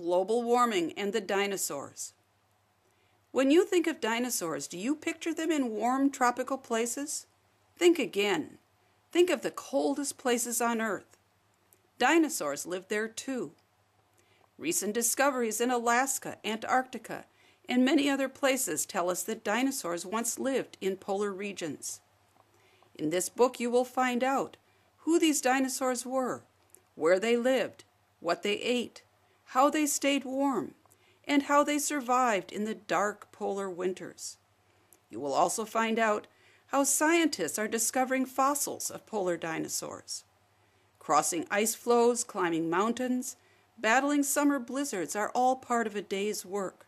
Global Warming and the Dinosaurs. When you think of dinosaurs, do you picture them in warm tropical places? Think again. Think of the coldest places on Earth. Dinosaurs lived there too. Recent discoveries in Alaska, Antarctica, and many other places tell us that dinosaurs once lived in polar regions. In this book you will find out who these dinosaurs were, where they lived, what they ate, how they stayed warm, and how they survived in the dark polar winters. You will also find out how scientists are discovering fossils of polar dinosaurs. Crossing ice floes, climbing mountains, battling summer blizzards are all part of a day's work.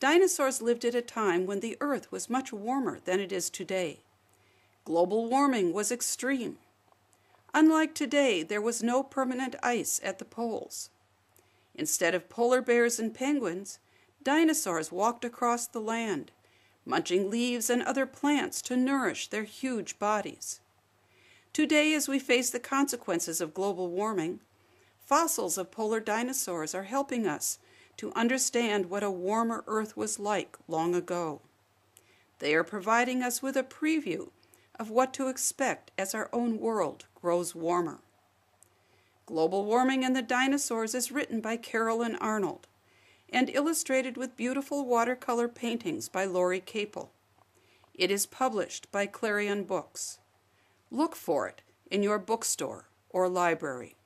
Dinosaurs lived at a time when the Earth was much warmer than it is today. Global warming was extreme. Unlike today, there was no permanent ice at the poles. Instead of polar bears and penguins, dinosaurs walked across the land, munching leaves and other plants to nourish their huge bodies. Today, as we face the consequences of global warming, fossils of polar dinosaurs are helping us to understand what a warmer Earth was like long ago. They are providing us with a preview of what to expect as our own world grows warmer. Global Warming and the Dinosaurs is written by Caroline Arnold and illustrated with beautiful watercolor paintings by Laurie Caple. It is published by Clarion Books. Look for it in your bookstore or library.